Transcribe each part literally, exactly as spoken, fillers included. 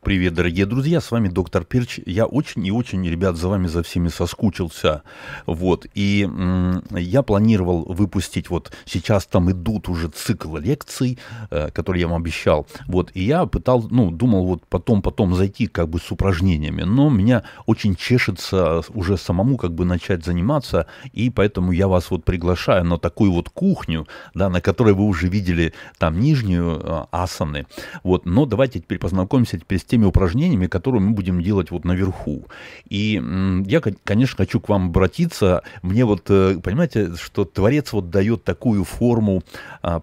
Привет, дорогие друзья, с вами доктор Перч. Я очень и очень, ребят, за вами, за всеми соскучился. Вот, и м- я планировал выпустить, вот сейчас там идут уже цикл лекций, э, которые я вам обещал. Вот, и я пытался, ну, думал вот потом-потом зайти как бы с упражнениями, но меня очень чешется уже самому как бы начать заниматься, и поэтому я вас вот приглашаю на такую вот кухню, да, на которой вы уже видели там нижнюю э, асаны. Вот, но давайте теперь познакомимся теперь с теми упражнениями, которые мы будем делать вот наверху. И я, конечно, хочу к вам обратиться. Мне вот, понимаете, что Творец вот дает такую форму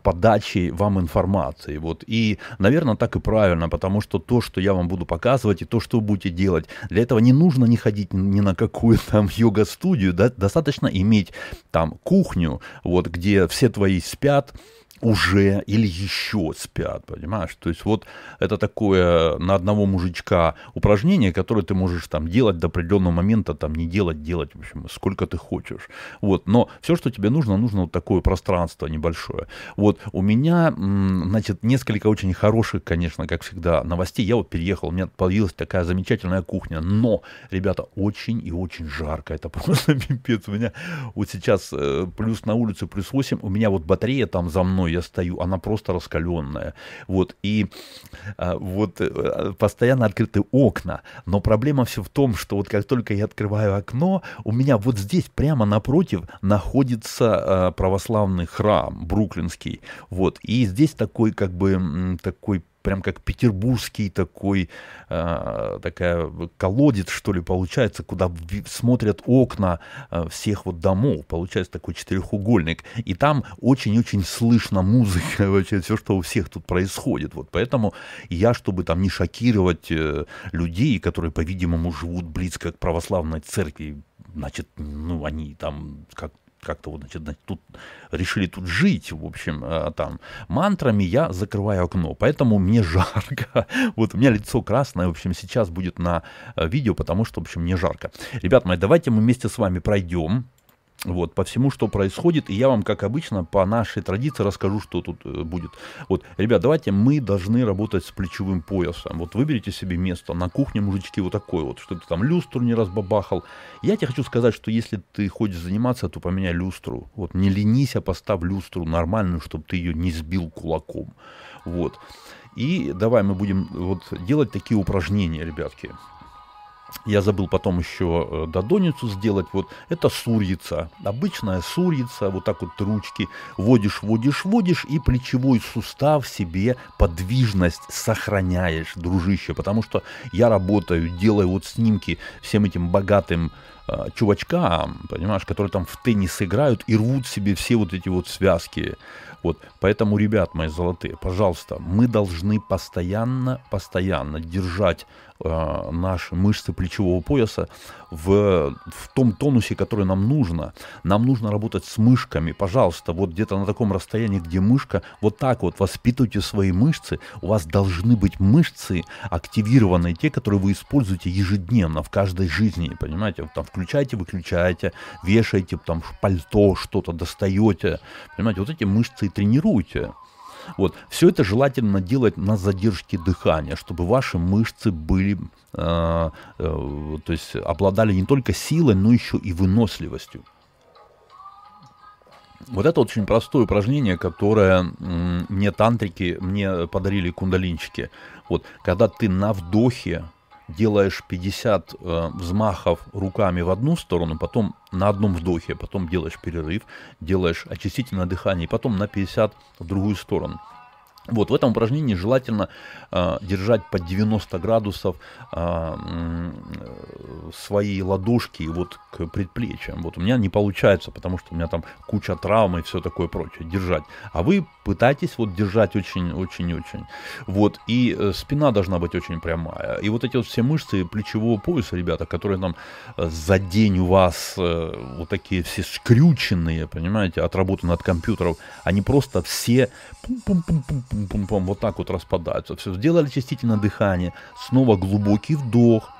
подачи вам информации. Вот. И, наверное, так и правильно, потому что то, что я вам буду показывать, и то, что вы будете делать, для этого не нужно не ходить ни на какую там йога-студию, да? Достаточно иметь там кухню, вот, где все твои спят, уже или еще спят, понимаешь? То есть вот это такое на одного мужичка упражнение, которое ты можешь там делать до определенного момента, там не делать, делать, в общем, сколько ты хочешь. Вот, но все, что тебе нужно, нужно вот такое пространство небольшое. Вот у меня, значит, несколько очень хороших, конечно, как всегда, новостей. Я вот переехал, у меня появилась такая замечательная кухня, но, ребята, очень и очень жарко, это просто пипец. У меня вот сейчас плюс на улице, плюс восемь, у меня вот батарея там за мной, я стою, она просто раскаленная. Вот, и а, вот постоянно открыты окна, но проблема все в том, что вот как только я открываю окно, у меня вот здесь прямо напротив находится а, православный храм Бруклинский, вот, и здесь такой как бы такой прям как петербургский такой, э, такая колодец, что ли, получается, куда смотрят окна всех вот домов, получается такой четырехугольник, и там очень-очень слышно музыка, вообще все, что у всех тут происходит, вот, поэтому я, чтобы там не шокировать людей, которые, по-видимому, живут близко к православной церкви, значит, ну, они там как как-то вот, значит, тут решили тут жить, в общем, там, мантрами, я закрываю окно, поэтому мне жарко, вот у меня лицо красное, в общем, сейчас будет на видео, потому что, в общем, мне жарко. Ребята мои, давайте мы вместе с вами пройдем, вот, по всему, что происходит, и я вам, как обычно, по нашей традиции расскажу, что тут будет. Вот, ребят, давайте мы должны работать с плечевым поясом. Вот, выберите себе место на кухне, мужички, вот такой вот, чтобы ты там люстру не разбабахал. Я тебе хочу сказать, что если ты хочешь заниматься, то поменяй люстру. Вот, не ленись, а поставь люстру нормальную, чтобы ты ее не сбил кулаком. Вот, и давай мы будем вот делать такие упражнения, ребятки. Я забыл потом еще додоницу сделать. Вот это сурьица. Обычная сурьица. Вот так вот ручки водишь, водишь, водишь. И плечевой сустав себе подвижность сохраняешь, дружище. Потому что я работаю, делаю вот снимки всем этим богатым э, чувачкам, понимаешь, которые там в теннис играют и рвут себе все вот эти вот связки. Вот. Поэтому, ребят мои золотые, пожалуйста, мы должны постоянно, постоянно держать э, наши мышцы плечевого пояса в, в том тонусе, который нам нужно. Нам нужно работать с мышками, пожалуйста, вот где-то на таком расстоянии, где мышка, вот так вот воспитывайте свои мышцы. У вас должны быть мышцы активированные, те, которые вы используете ежедневно в каждой жизни, понимаете? Вот там включаете, выключаете, вешаете, там пальто что-то достаете, понимаете? Вот эти мышцы тренируйте. Вот. Все это желательно делать на задержке дыхания, чтобы ваши мышцы были, э, э, то есть обладали не только силой, но еще и выносливостью. Вот это очень простое упражнение, которое э, мне тантрики, мне подарили кундалинчики. Вот. Когда ты на вдохе делаешь пятьдесят э, взмахов руками в одну сторону, потом на одном вдохе, потом делаешь перерыв, делаешь очистительное дыхание, и потом на пятьдесят в другую сторону. Вот, в этом упражнении желательно э, держать под девяносто градусов э, э, свои ладошки вот к предплечьям. Вот у меня не получается, потому что у меня там куча травм и все такое прочее держать. А вы пытайтесь вот держать очень-очень-очень. Вот, и э, спина должна быть очень прямая. И вот эти вот все мышцы плечевого пояса, ребята, которые там э, за день у вас э, вот такие все скрюченные, понимаете, от работы над компьютером, они просто все пум-пум-пум-пум. Пум-пум-пум, вот так вот распадаются. Все, сделали очистительное дыхание, снова глубокий вдох,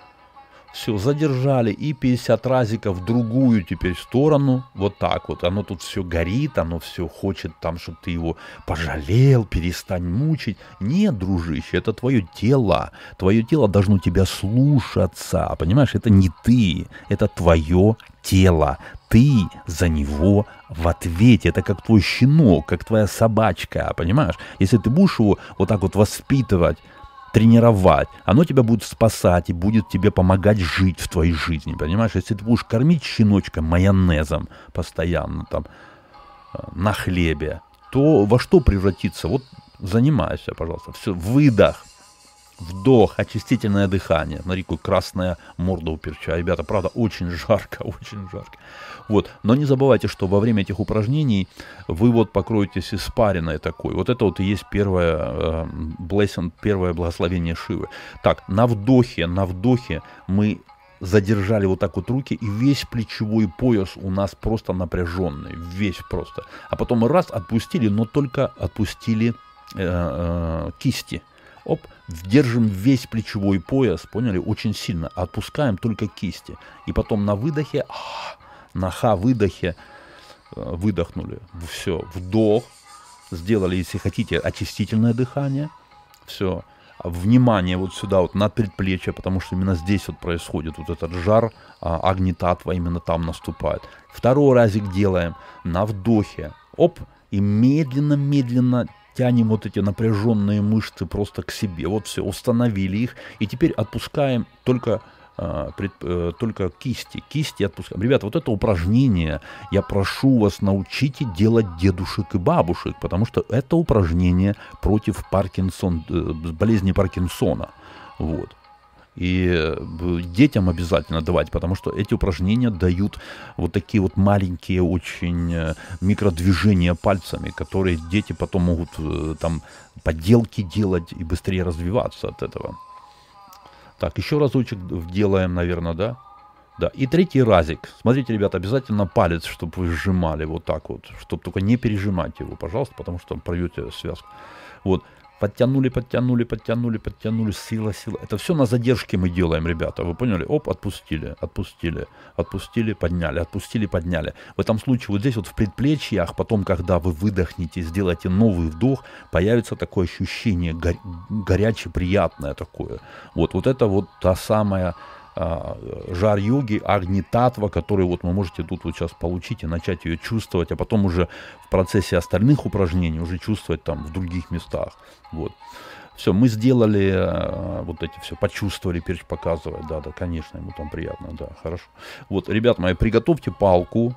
Все, задержали и пятьдесят разиков в другую теперь сторону, вот так вот. Оно тут все горит, оно все хочет там, чтобы ты его пожалел, перестань мучить. Нет, дружище, это твое тело. Твое тело должно тебя слушаться, понимаешь? Это не ты, это твое тело. Ты за него в ответе. Это как твой щенок, как твоя собачка, понимаешь? Если ты будешь его вот так вот воспитывать, тренировать, оно тебя будет спасать и будет тебе помогать жить в твоей жизни, понимаешь? Если ты будешь кормить щеночка майонезом постоянно, там, на хлебе, то во что превратится? Вот занимайся, пожалуйста. Все, выдох, вдох, очистительное дыхание. Смотри, какая красная морда у Перча. Ребята, правда, очень жарко, очень жарко. Вот. Но не забывайте, что во время этих упражнений вы вот покроетесь испариной такой. Вот это вот и есть первое, э, blessing, первое благословение Шивы. Так, на вдохе, на вдохе мы задержали вот так вот руки, и весь плечевой пояс у нас просто напряженный. Весь просто. А потом раз, отпустили, но только отпустили э, э, кисти. Оп, держим весь плечевой пояс, поняли, очень сильно, отпускаем только кисти. И потом на выдохе, на ха-выдохе выдохнули. Все, вдох, сделали, если хотите, очистительное дыхание. Все, внимание вот сюда, вот на предплечье, потому что именно здесь вот происходит вот этот жар, агни-татва именно там наступает. Второй разик делаем, на вдохе, оп, и медленно-медленно тянем вот эти напряженные мышцы просто к себе. Вот все, установили их. И теперь отпускаем только, э, пред, э, только кисти. Кисти отпускаем. Ребята, вот это упражнение, я прошу вас, научите делать дедушек и бабушек, потому что это упражнение против Паркинсон, э, болезни Паркинсона. Вот. И детям обязательно давать, потому что эти упражнения дают вот такие вот маленькие очень микродвижения пальцами, которые дети потом могут там поделки делать и быстрее развиваться от этого. Так, еще разочек делаем, наверное, да? Да, и третий разик. Смотрите, ребята, обязательно палец, чтобы вы сжимали вот так вот, чтобы только не пережимать его, пожалуйста, потому что порвете связку. Вот. Подтянули, подтянули, подтянули, подтянули, сила, сила. Это все на задержке мы делаем, ребята, вы поняли? Оп, отпустили, отпустили, отпустили, подняли, отпустили, подняли. В этом случае вот здесь вот в предплечьях, потом, когда вы выдохнете, сделаете новый вдох, появится такое ощущение горя- горячее, приятное такое. Вот, вот это вот та самая жар йоги, агни-татва, которую вот вы можете тут вот сейчас получить и начать ее чувствовать, а потом уже в процессе остальных упражнений уже чувствовать там в других местах. Вот. Все, мы сделали вот эти все, почувствовали, Перч показывает, да, да, конечно, ему там приятно, да, хорошо. Вот, ребят мои, приготовьте палку,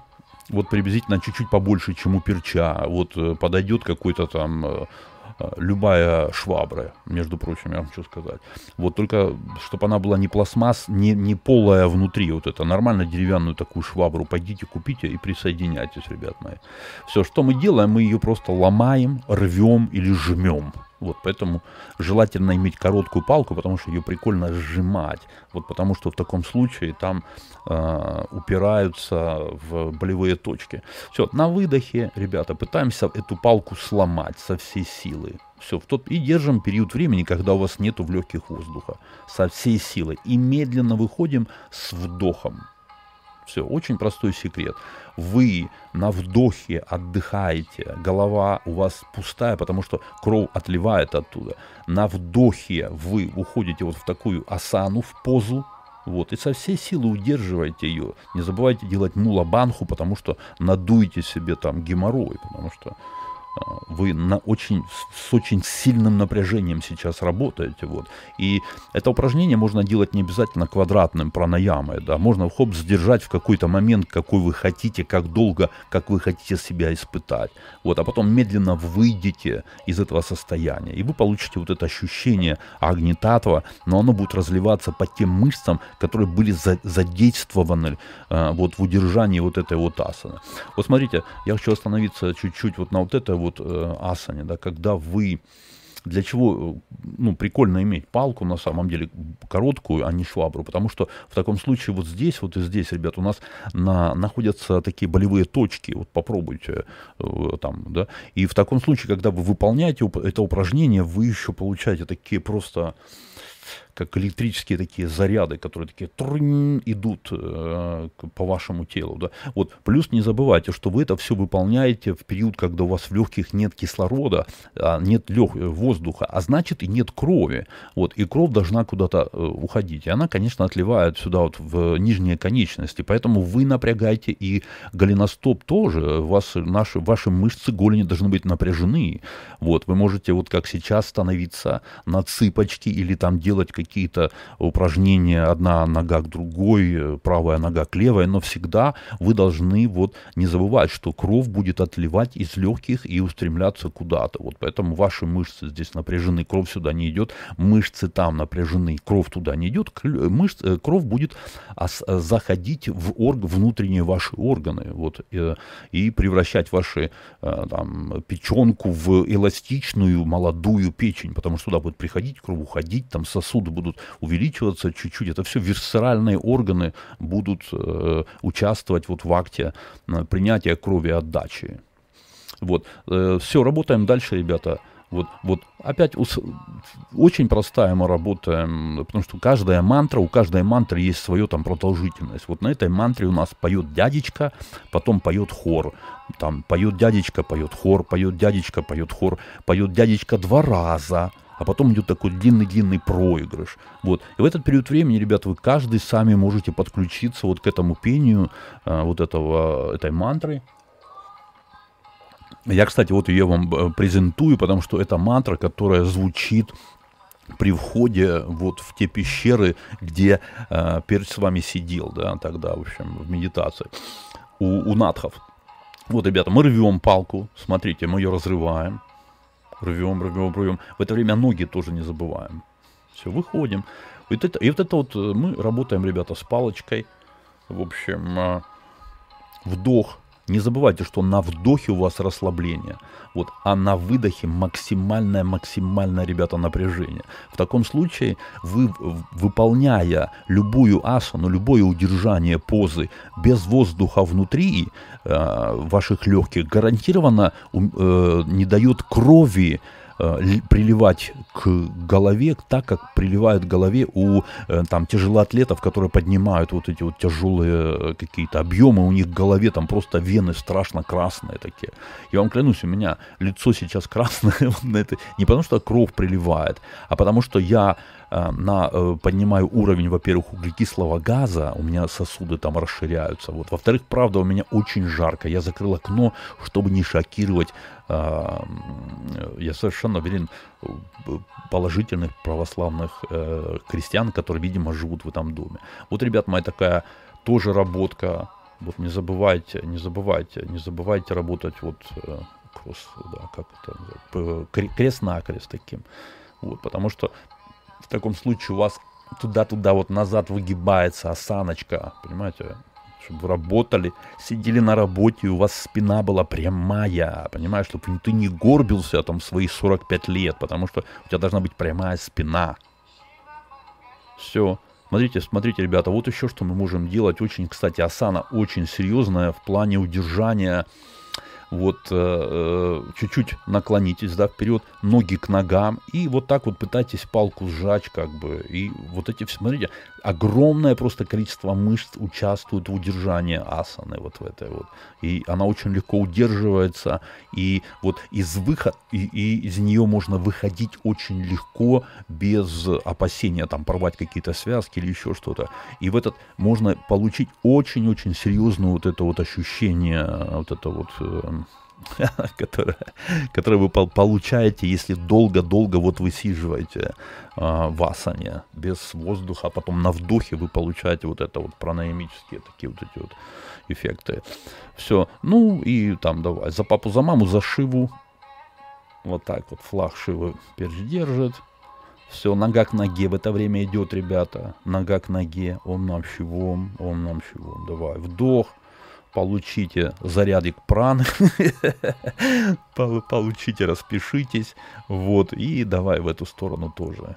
вот приблизительно чуть-чуть побольше, чем у Перча, вот подойдет какой-то там... Любая швабра, между прочим, я вам хочу сказать. Вот только, чтобы она была не пластмасс, не, не полая внутри. Вот это нормально деревянную такую швабру. Пойдите, купите и присоединяйтесь, ребят мои. Все, что мы делаем, мы ее просто ломаем, рвем или жмем. Вот, поэтому желательно иметь короткую палку, потому что ее прикольно сжимать. Вот, потому что в таком случае там э, упираются в болевые точки. Все, на выдохе, ребята, пытаемся эту палку сломать со всей силы. Все, в тот, и держим период времени, когда у вас нету в легких воздуха. Со всей силы. И медленно выходим с вдохом. Все, очень простой секрет. Вы на вдохе отдыхаете, голова у вас пустая, потому что кровь отливает оттуда. На вдохе вы уходите вот в такую асану, в позу, вот, и со всей силы удерживаете ее. Не забывайте делать мулабанху, потому что надуете себе там геморрой, потому что вы на очень, с очень сильным напряжением сейчас работаете. Вот. И это упражнение можно делать не обязательно квадратным пранаямой. Да. Можно хоп сдержать в какой-то момент, какой вы хотите, как долго, как вы хотите себя испытать. Вот. А потом медленно выйдете из этого состояния. И вы получите вот это ощущение агни-татва, но оно будет разливаться по тем мышцам, которые были задействованы э, вот, в удержании вот этой вот асаны. Вот смотрите, я хочу остановиться чуть-чуть вот на вот это вот. Вот, э, асане, да, когда вы, для чего, ну, прикольно иметь палку, на самом деле, короткую, а не швабру, потому что в таком случае вот здесь, вот и здесь, ребят, у нас на, находятся такие болевые точки, вот попробуйте э, там, да, и в таком случае, когда вы выполняете это упражнение, вы еще получаете такие просто... как электрические такие заряды, которые такие трынь, идут э, по вашему телу. Да? Вот. Плюс не забывайте, что вы это все выполняете в период, когда у вас в легких нет кислорода, нет лег... воздуха, а значит и нет крови. Вот. И кровь должна куда-то э, уходить. И она, конечно, отливает сюда вот в нижние конечности. Поэтому вы напрягаете и голеностоп тоже. У вас, наши, ваши мышцы голени должны быть напряжены. Вот. Вы можете вот как сейчас становиться на цыпочки или там делать какие-то какие-то упражнения, одна нога к другой, правая нога к левой, но всегда вы должны вот не забывать, что кровь будет отливать из легких и устремляться куда-то. Вот поэтому ваши мышцы здесь напряжены, кровь сюда не идет, мышцы там напряжены, кровь туда не идет, мышцы, кровь будет заходить в орг, внутренние ваши органы, вот, и превращать вашу там, печенку в эластичную, молодую печень, потому что туда будет приходить кровь, уходить, там сосуды будут увеличиваться чуть-чуть, это все висцеральные органы будут э, участвовать вот в акте э, принятия крови и отдачи. Вот. Э, все, работаем дальше, ребята. Вот, вот опять ус... очень простая мы работаем, потому что каждая мантра, у каждой мантры есть свое там продолжительность. Вот на этой мантре у нас поет дядечка, потом поет хор. Там поет дядечка, поет хор, поет дядечка, поет хор, поет дядечка два раза. А потом идет такой длинный-длинный проигрыш. Вот. И в этот период времени, ребята, вы каждый сами можете подключиться вот к этому пению э, вот этого, этой мантры. Я, кстати, вот ее вам презентую, потому что это мантра, которая звучит при входе вот в те пещеры, где э, Перч с вами сидел, да, тогда, в общем, в медитации, у, у надхов. Вот, ребята, мы рвем палку, смотрите, мы ее разрываем. Рвем, рвем, рвем. В это время ноги тоже не забываем. Все, выходим. И вот это, и вот это вот мы работаем, ребята, с палочкой. В общем, вдох. Не забывайте, что на вдохе у вас расслабление, вот, а на выдохе максимальное-максимальное, ребята, напряжение. В таком случае вы, выполняя любую асану, любое удержание позы без воздуха внутри э, ваших легких, гарантированно э, не дает крови приливать к голове так, как приливает к голове у там тяжелоатлетов, которые поднимают вот эти вот тяжелые какие-то объемы, у них в голове там просто вены страшно красные такие. Я вам клянусь, у меня лицо сейчас красное, не потому что кровь приливает, а потому что я на, поднимаю уровень, во-первых, углекислого газа, у меня сосуды там расширяются, вот. Во-вторых, правда, у меня очень жарко, я закрыл окно, чтобы не шокировать, э, я совершенно уверен, положительных православных э, крестьян, которые, видимо, живут в этом доме. Вот, ребят, моя такая тоже работка, вот не забывайте, не забывайте, не забывайте работать вот э, кросс, да, как это, крест-накрест таким, вот, потому что в таком случае у вас туда-туда вот назад выгибается осаночка, понимаете, чтобы вы работали, сидели на работе, у вас спина была прямая, понимаешь, чтобы ты не горбился там свои сорок пять лет, потому что у тебя должна быть прямая спина. Все. Смотрите, смотрите, ребята, вот еще что мы можем делать. Очень, кстати, асана очень серьезная в плане удержания. Вот чуть-чуть э, наклонитесь, да, вперед, ноги к ногам, и вот так вот пытайтесь палку сжать, как бы, и вот эти, смотрите, огромное просто количество мышц участвует в удержании асаны, вот в этой вот, и она очень легко удерживается, и вот из выхода, и, и из нее можно выходить очень легко, без опасения, там, порвать какие-то связки или еще что-то, и в этот можно получить очень-очень серьезное вот это вот ощущение, вот это вот... Которое, которое вы получаете, если долго-долго вот высиживаете э, в асане без воздуха, а потом на вдохе вы получаете вот это вот пранаямические такие вот эти вот эффекты. Все, ну и там давай за папу, за маму, за Шиву. Вот так вот флаг Шивы Перч держит. Все, нога к ноге в это время идет, ребята. Нога к ноге, ом нам щивом, ом нам щивом. Давай, вдох. Получите зарядик праны, получите, распишитесь, вот, и давай в эту сторону тоже.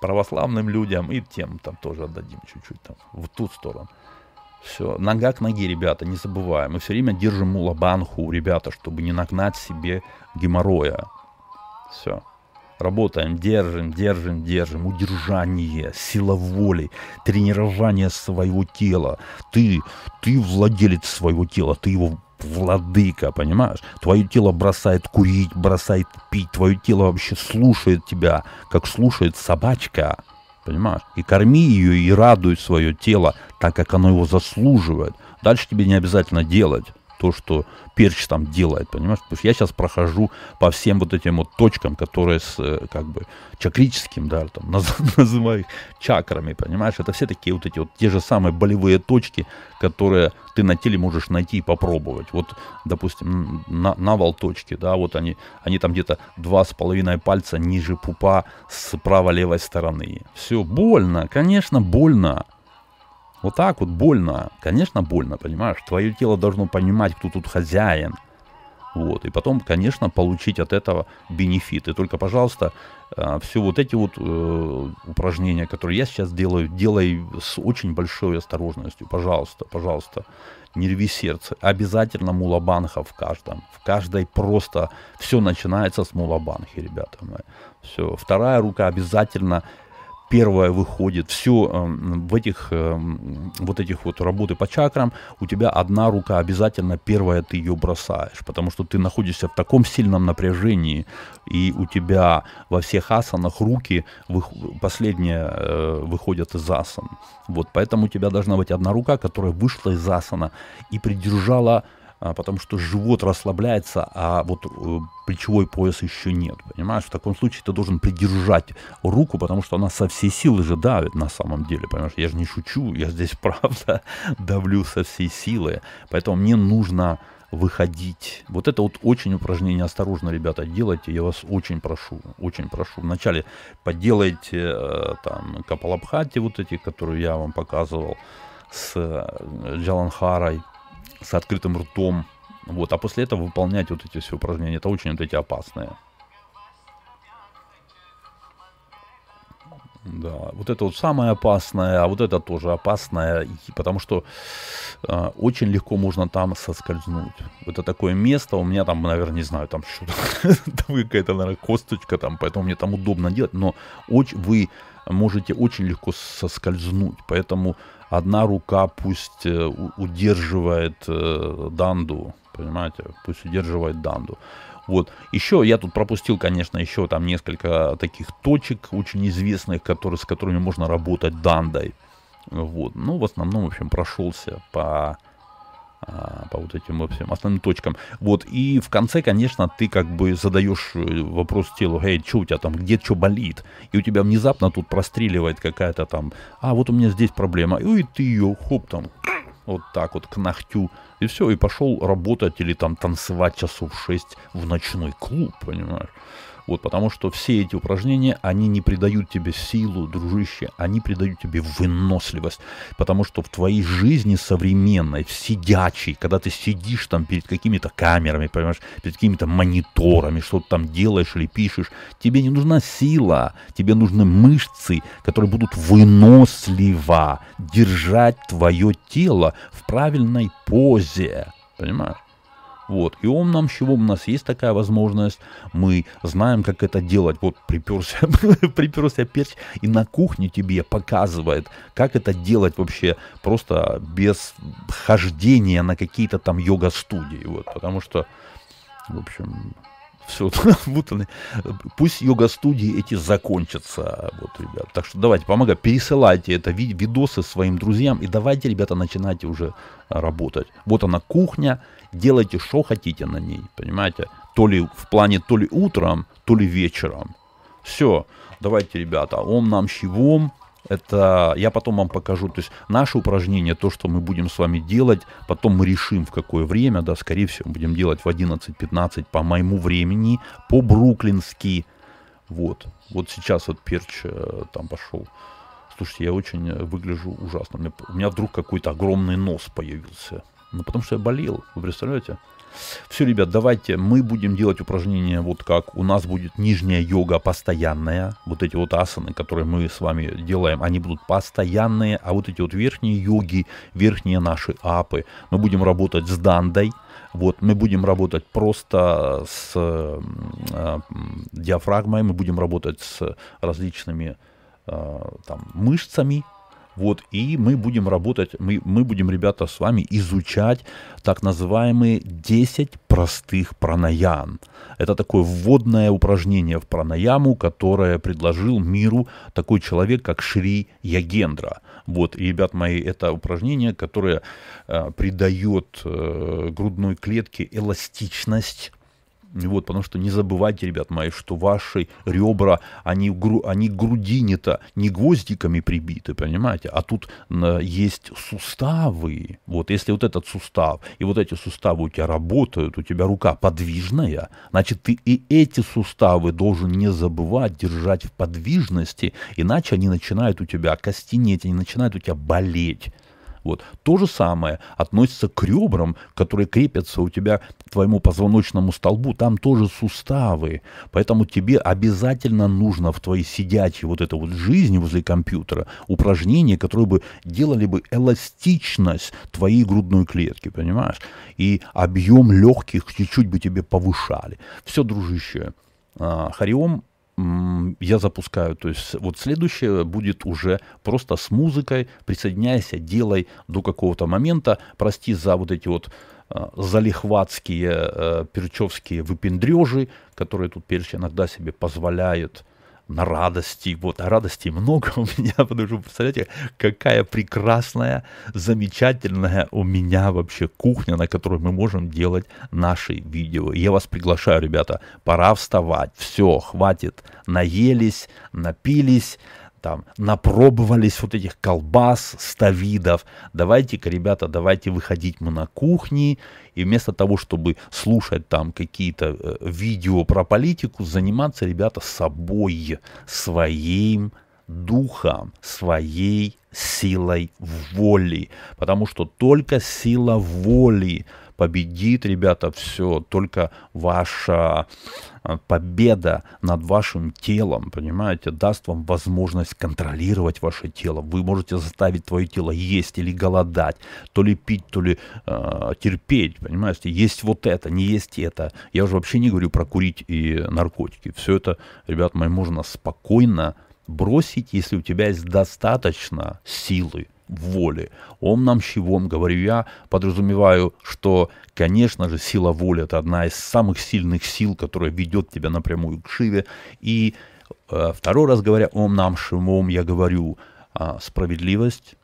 Православным людям и тем там тоже отдадим чуть-чуть, там, в ту сторону. Все, нога к ноге, ребята, не забываем. Мы все время держим мулабанху, ребята, чтобы не нагнать себе геморроя. Все. Работаем, держим, держим, держим. Удержание, сила воли, тренирование своего тела. Ты, ты владелец своего тела, ты его владыка, понимаешь? Твое тело бросает курить, бросает пить. Твое тело вообще слушает тебя, как слушает собачка, понимаешь? И корми ее, и радуй свое тело, так как оно его заслуживает. Дальше тебе не обязательно делать то, что Перч там делает, понимаешь? Потому что я сейчас прохожу по всем вот этим вот точкам, которые с, как бы, чакрическим, да, там, наз, называю их чакрами, понимаешь? Это все такие вот эти вот те же самые болевые точки, которые ты на теле можешь найти и попробовать. Вот, допустим, на, навал точки, да, вот они, они там где-то два с половиной пальца ниже пупа с правой-левой стороны. Все, больно, конечно, больно. Вот так вот больно, конечно, больно, понимаешь? Твое тело должно понимать, кто тут хозяин. Вот, и потом, конечно, получить от этого бенефит. И только, пожалуйста, все вот эти вот упражнения, которые я сейчас делаю, делай с очень большой осторожностью. Пожалуйста, пожалуйста, не рви сердце. Обязательно мулабанха в каждом. В каждой просто все начинается с мулабанхи, ребята мои. Все, вторая рука обязательно... Первое выходит, все э, в этих, э, вот этих вот работы по чакрам, у тебя одна рука обязательно первая, ты ее бросаешь, потому что ты находишься в таком сильном напряжении, и у тебя во всех асанах руки вы, последние э, выходят из асан. Вот, поэтому у тебя должна быть одна рука, которая вышла из асана и придержала, э, потому что живот расслабляется, а вот... Э, плечевой пояс еще нет, понимаешь? В таком случае ты должен придержать руку, потому что она со всей силы же давит на самом деле, понимаешь? Я же не шучу, я здесь правда давлю со всей силы, поэтому мне нужно выходить. Вот это вот очень упражнение, осторожно, ребята, делайте, я вас очень прошу, очень прошу. Вначале поделайте там капалабхати вот эти, которые я вам показывал, с Джаланхарой, с открытым ртом. Вот, а после этого выполнять вот эти все упражнения, это очень вот эти опасные. Да, вот это вот самое опасное, а вот это тоже опасное, потому что э, очень легко можно там соскользнуть. Это такое место, у меня там, наверное, не знаю, там что-то, какая-то, наверное, косточка там, поэтому мне там удобно делать, но очень, вы можете очень легко соскользнуть, поэтому одна рука пусть удерживает э, данду, понимаете, пусть удерживает данду. Вот, еще я тут пропустил, конечно, еще там несколько таких точек очень известных, которые, с которыми можно работать дандой. Вот, ну, в основном, в общем, прошелся по, по вот этим, в общем, основным точкам. Вот, и в конце, конечно, ты как бы задаешь вопрос телу, эй, что у тебя там, где что болит? И у тебя внезапно тут простреливает какая-то там, а, вот у меня здесь проблема, и ты ее, хоп, там... Вот так вот к ногтю, и все, и пошел работать или там танцевать часов шесть в ночной клуб, понимаешь? Вот, потому что все эти упражнения, они не придают тебе силу, дружище, они придают тебе выносливость, потому что в твоей жизни современной, в сидячей, когда ты сидишь там перед какими-то камерами, понимаешь, перед какими-то мониторами, что-то там делаешь или пишешь, тебе не нужна сила, тебе нужны мышцы, которые будут выносливо держать твое тело в правильной позе, понимаешь? Вот, и он нам чего, у нас есть такая возможность, мы знаем, как это делать. Вот приперся, приперся Перч, и на кухне тебе показывает, как это делать вообще просто без хождения на какие-то там йога-студии, вот, потому что, в общем... Все, пусть йога-студии эти закончатся, вот, ребят. Так что давайте, помогай, пересылайте это видосы своим друзьям и давайте, ребята, начинайте уже работать. Вот она кухня, делайте, что хотите на ней, понимаете? То ли в плане, то ли утром, то ли вечером. Все, давайте, ребята, ом нам щивом. Это я потом вам покажу, то есть наше упражнение, то, что мы будем с вами делать, потом мы решим, в какое время, да, скорее всего, будем делать в одиннадцать пятнадцать по моему времени, по-бруклински, вот, вот сейчас вот Перч там пошел, слушайте, я очень выгляжу ужасно, у меня, у меня вдруг какой-то огромный нос появился, ну, потому что я болел, вы представляете? Все, ребят, давайте мы будем делать упражнения вот как. У нас будет нижняя йога постоянная. Вот эти вот асаны, которые мы с вами делаем, они будут постоянные. А вот эти вот верхние йоги, верхние наши апы, мы будем работать с дандой. Вот, мы будем работать просто с э, диафрагмой, мы будем работать с различными э, там, мышцами. Вот, и мы будем работать, мы, мы будем, ребята, с вами изучать так называемые десять простых пранаям. Это такое вводное упражнение в пранаяму, которое предложил миру такой человек, как Шри Ягендра. Вот, и, ребят мои, это упражнение, которое э, придает э, грудной клетке эластичность. Вот, потому что не забывайте, ребят мои, что ваши ребра, они, они к грудине-то не гвоздиками прибиты, понимаете, а тут есть суставы. Вот, если вот этот сустав и вот эти суставы у тебя работают, у тебя рука подвижная, значит, ты и эти суставы должен не забывать держать в подвижности, иначе они начинают у тебя костенеть, они начинают у тебя болеть. Вот. То же самое относится к ребрам, которые крепятся у тебя к твоему позвоночному столбу, там тоже суставы, поэтому тебе обязательно нужно в твоей сидячей вот этой вот жизни возле компьютера упражнения, которые бы делали бы эластичность твоей грудной клетки, понимаешь, и объем легких чуть-чуть бы тебе повышали. Все, дружище, хариом. Я запускаю, то есть вот следующее будет уже просто с музыкой, присоединяйся, делай до какого-то момента, прости за вот эти вот залихватские перчевские выпендрежи, которые тут Перч иногда себе позволяет на радости, вот, а радости много у меня, потому что, представляете, какая прекрасная, замечательная у меня вообще кухня, на которой мы можем делать наши видео. Я вас приглашаю, ребята, пора вставать, все, хватит, наелись, напились, там, напробовались вот этих колбас, ставидов. Давайте-ка, ребята, давайте выходить мы на кухни, и вместо того, чтобы слушать там какие-то видео про политику, заниматься, ребята, собой, своим духом, своей силой воли, потому что только сила воли победит, ребята, все, только ваша победа над вашим телом, понимаете, даст вам возможность контролировать ваше тело. Вы можете заставить твое тело есть или голодать, то ли пить, то ли э, терпеть, понимаете, есть вот это, не есть это. Я уже вообще не говорю про курить и наркотики. Все это, ребят мои, можно спокойно бросить, если у тебя есть достаточно силы, воли. Ом нам щивом, говорю я, подразумеваю, что, конечно же, сила воли — это одна из самых сильных сил, которая ведет тебя напрямую к Шиве. И э, второй раз говоря ом нам шимом, я говорю э, справедливость.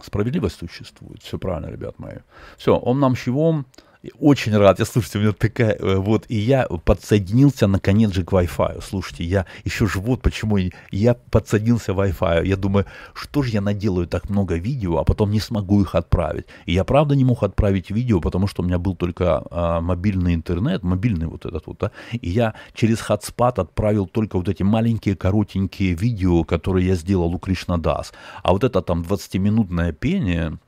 Справедливость существует, все правильно, ребят мои. Все, ом нам щивом. Очень рад, я, слушайте, у меня такая, вот, и я подсоединился, наконец же, к Wi-Fi, слушайте, я еще живот, почему я подсоединился к Wi-Fi, я думаю, что же я наделаю так много видео, а потом не смогу их отправить, и я правда не мог отправить видео, потому что у меня был только а, мобильный интернет, мобильный вот этот вот, да? И я через хотспот отправил только вот эти маленькие, коротенькие видео, которые я сделал у Кришна Дас, а вот это там двадцатиминутное пение,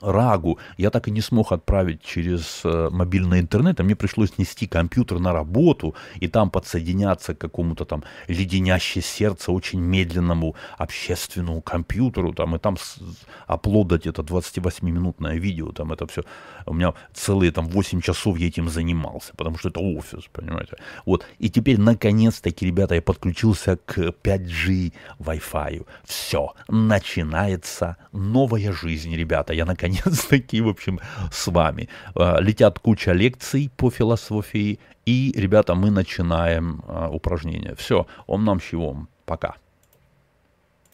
рагу, я так и не смог отправить через э, мобильный интернет, а мне пришлось нести компьютер на работу и там подсоединяться к какому-то там леденящее сердце очень медленному общественному компьютеру, там, и там оплодать это двадцативосьмиминутное видео, там это все, у меня целые там восемь часов я этим занимался, потому что это офис, понимаете, вот, и теперь наконец-таки, ребята, я подключился к пять джи Wi-Fi, все, начинается новая жизнь, ребята, я наконец Наконец-таки, в общем, с вами. Летят куча лекций по философии. И, ребята, мы начинаем упражнение. Все, ом нам щивом. Пока.